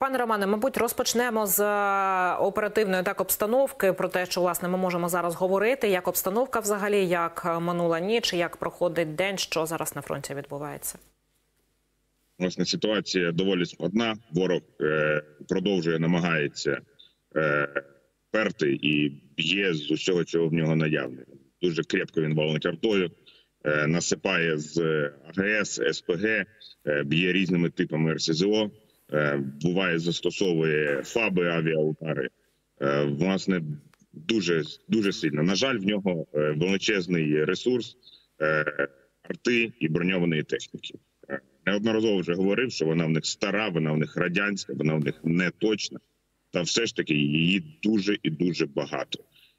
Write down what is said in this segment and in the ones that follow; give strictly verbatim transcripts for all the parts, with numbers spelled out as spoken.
Пане Романе, мабуть, розпочнемо з оперативної так обстановки, про те, що, власне, ми можемо зараз говорити, як обстановка взагалі, як минула ніч, як проходить день, що зараз на фронті відбувається. Власне, ситуація доволі складна. Ворог е, продовжує, намагається е, перти і б'є з усього, чого в нього наявне. Дуже крепко він валить артою, е, насипає з АГС, ес пе ге, е, б'є різними типами ер це зе о, е, буває застосовує ФАБи, авіаутари. Е, власне, дуже, дуже сильно. На жаль, в нього величезний ресурс е, арти і броньованої техніки. Неодноразово вже говорив, що вона в них стара, вона в них радянська, вона в них неточна. Та все ж таки її дуже і дуже багато.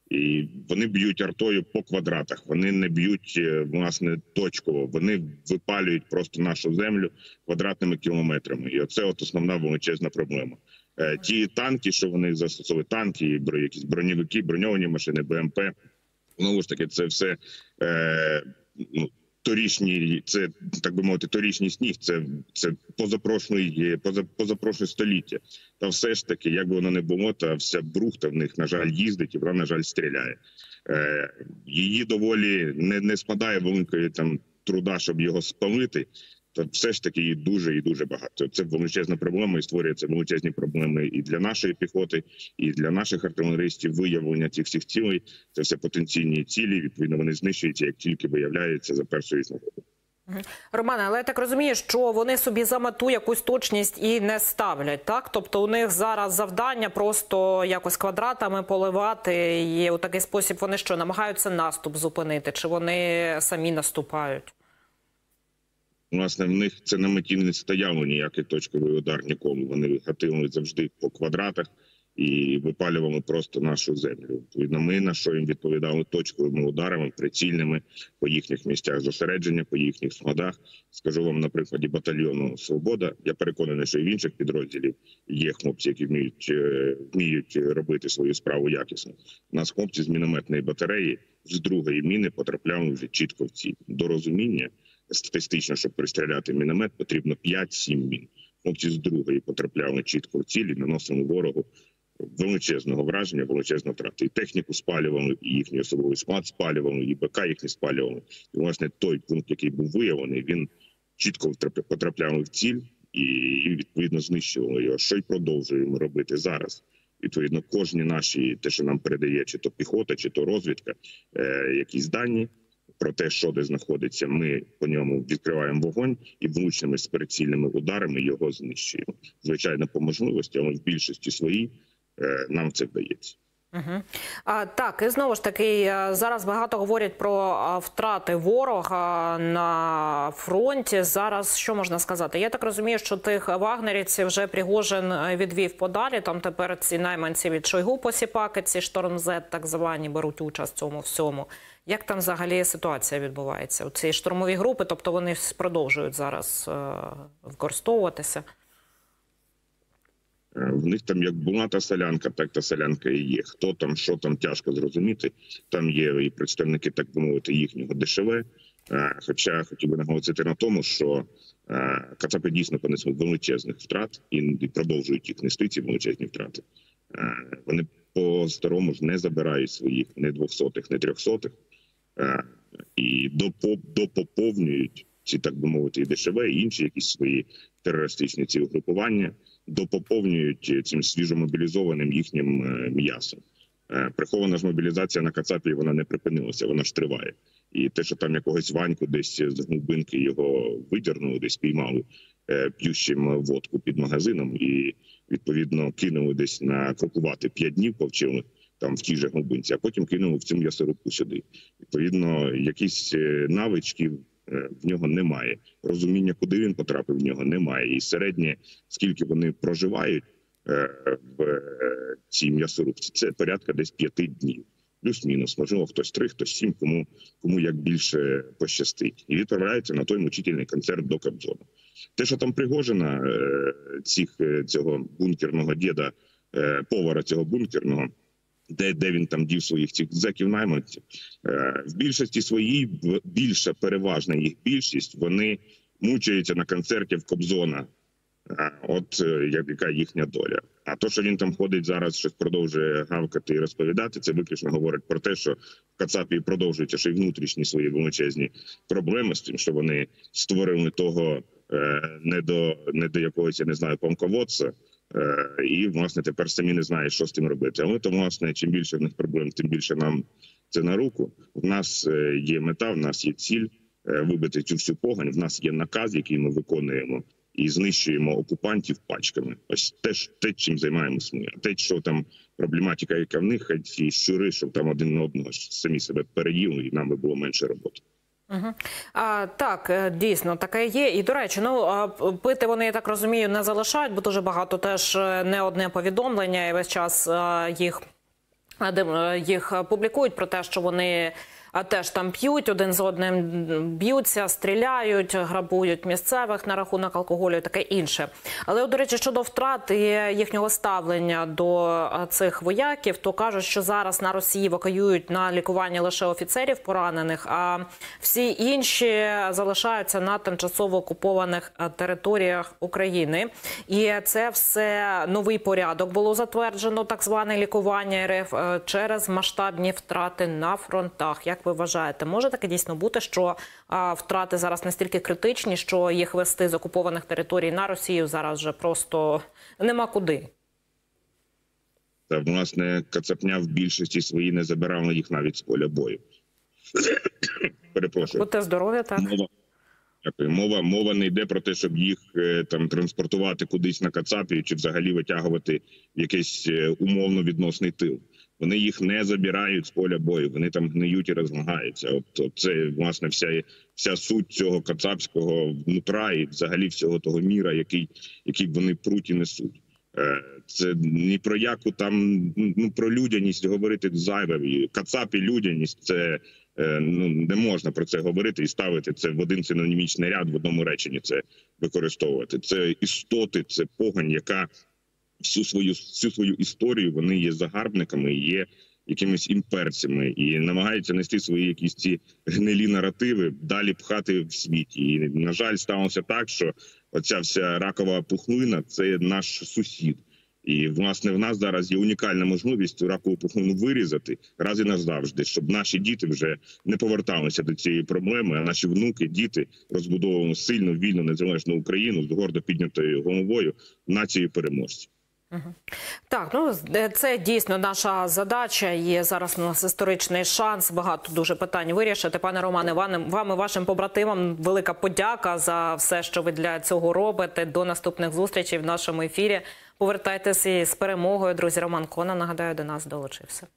І вони б'ють артою по квадратах, вони не б'ють, власне, точково. Вони випалюють просто нашу землю квадратними кілометрами. І оце от основна величезна проблема. Ті танки, що вони застосовує, танки, якісь броньовики, броньовані машини, бе ем пе, знову ж таки, це все... Е, ну, Торічні, це, так би мовити, торічний сніг, це, це позапрошний, позапрошне століття. Та все ж таки, як би воно не було, та вся брухта в них, на жаль, їздить і вона, на жаль, стріляє. Е, її доволі не, не спадає великої там труда, щоб його спалити, та все ж таки її дуже і дуже багато. Це величезна проблема і створюються величезні проблеми і для нашої піхоти, і для наших артилеристів. Виявлення цих всіх цілей, це все потенційні цілі, відповідно вони знищуються, як тільки виявляються за першої нагоди. Романе, але я так розумію, що вони собі за мету якусь точність і не ставлять, так? Тобто у них зараз завдання просто якось квадратами поливати, і у такий спосіб вони що, намагаються наступ зупинити, чи вони самі наступають? Власне, в них це на меті не стояло ніякий точковий удар нікому. Вони гатили завжди по квадратах і випалювали просто нашу землю. Відповідно, ми на що їм відповідали точковими ударами, прицільними по їхніх місцях зосередження, по їхніх складах. Скажу вам на прикладі батальйону «Свобода». Я переконаний, що і в інших підрозділів є хлопці, які вміють, вміють робити свою справу якісно. У нас хлопці з мінометної батареї з другої міни потрапляли вже чітко в ціль. До розуміння, статистично, щоб пристріляти міномет, потрібно п'ять-сім мін. Хлопці з другої потрапляли чітко в цілі, наносили ворогу величезного враження, величезного втрати. І техніку спалювали, і їхній особовий склад спалювали, і БК їхні спалювали. І, власне, той пункт, який був виявлений, він чітко потрапляв в ціль і, і відповідно, знищували його. Що й продовжуємо робити зараз. Відповідно, кожні наші, те, що нам передає, чи то піхота, чи то розвідка, е, якісь дані про те, що де знаходиться, ми по ньому відкриваємо вогонь і влучними з прицільними ударами його знищуємо. Звичайно, по можливості, але в більшості своїй нам це вдається. Угу. А, так, і знову ж таки, зараз багато говорять про втрати ворога на фронті. Зараз що можна сказати? Я так розумію, що тих вагнерівців вже Пригожин відвів подалі. Там тепер ці найманці від Шойгу посіпаки, ці Шторм-Зет так звані, беруть участь в цьому всьому. Як там взагалі ситуація відбувається? У ці штурмові групи, тобто вони продовжують зараз використовуватися? В них там як була та солянка, так та солянка і є. Хто там, що там, тяжко зрозуміти. Там є і представники, так би мовити, їхнього ДШВ. Хоча хотів би наголосити на тому, що кацапи дійсно понесли величезних втрат і продовжують їх нести ці величезні втрати. Вони по-старому ж не забирають своїх не двохсотих, не трьохсотих і допоповнюють ці, так би мовити, і ДШВ, і інші якісь свої терористичні ці угрупування, допоповнюють цим свіжомобілізованим їхнім м'ясом. Прихована ж мобілізація на кацапі, вона не припинилася, вона ж триває. І те, що там якогось Ваньку десь з глибинки його видернули, десь піймали п'ющим водку під магазином і, відповідно, кинули десь на крокувати п'ять днів повчили, там в тій же глибинці, а потім кинули в цю м'ясорубку сюди. Відповідно, якісь навички в нього немає. Розуміння, куди він потрапив, в нього немає. І середнє, скільки вони проживають в цій м'ясорубці, це порядка десь п'яти днів. Плюс-мінус. Можливо, хтось три, хтось сім, кому, кому як більше пощастить. І відправляється на той мучительний концерт до Кабзона. Те, що там Пригожина, цих, цього бункерного діда, повара цього бункерного, Де, де він там дів своїх цих зеків-найманців. Е, в більшості своїй, більша переважна їх більшість, вони мучаються на концерті в Кобзона От яка їхня доля. А то, що він там ходить зараз, щось продовжує гавкати і розповідати, це виключно говорить про те, що в Кацапії продовжуються ще й внутрішні свої величезні проблеми з тим, що вони створили того е, не, до, не до якогось, я не знаю, помководця, е, і, власне, тепер самі не знають, що з тим робити. Але, то, власне, чим більше в них проблем, тим більше нам це на руку. В нас є мета, в нас є ціль е, вибити цю всю погань, в нас є наказ, який ми виконуємо, і знищуємо окупантів пачками. Ось те, те чим займаємося ми. А те, що там проблематика, яка в них, ці щури, щоб там один на одного самі себе переїли, і нам би було менше роботи. Угу. А, так, дійсно, таке є. І, до речі, ну, пити вони, я так розумію, не залишають, бо дуже багато теж не одне повідомлення, і весь час їх, їх публікують про те, що вони... А теж там п'ють, один з одним б'ються, стріляють, грабують місцевих на рахунок алкоголю і таке інше. Але, до речі, щодо втрат і їхнього ставлення до цих вояків, то кажуть, що зараз на Росії евакуюють на лікування лише офіцерів поранених, а всі інші залишаються на тимчасово окупованих територіях України. І це все новий порядок було затверджено, так зване лікування РФ, через масштабні втрати на фронтах. Як ви вважаєте, може таке дійсно бути, що а, втрати зараз настільки критичні, що їх вести з окупованих територій на Росію зараз вже просто нема куди? Та, власне, Кацапня в більшості своїй не забирала їх навіть з поля бою. Перепрошую. Будьте здоров'я, так. Мова, мова, мова не йде про те, щоб їх там транспортувати кудись на Кацапію чи взагалі витягувати якийсь умовно відносний тил. Вони їх не забирають з поля бою, вони там гниють і розлагаються. От це, власне, вся, вся суть цього кацапського нутра і взагалі всього того міра, який, який вони пруть і несуть. Це ні про яку там, ну, про людяність говорити зайве. Кацап і людяність – це, ну, не можна про це говорити і ставити це в один синонімічний ряд, в одному реченні це використовувати. Це істоти, це погань, яка... Всю свою, всю свою історію вони є загарбниками, є якимись імперцями і намагаються нести свої якісь ці гнилі наративи далі пхати в світі. І, на жаль, сталося так, що оця вся ракова пухлина – це наш сусід. І, власне, в нас зараз є унікальна можливість цю ракову пухлину вирізати раз і назавжди, щоб наші діти вже не поверталися до цієї проблеми, а наші внуки, діти розбудовували сильну, вільну, незалежну Україну з гордо піднятою головою нацією переможців. Так, ну це дійсно наша задача, і зараз у нас історичний шанс багато дуже питань вирішити. Пане Романе, вам і вашим побратимам велика подяка за все, що ви для цього робите. До наступних зустрічей в нашому ефірі. Повертайтеся з перемогою, друзі. Роман Конон, нагадаю, до нас долучився.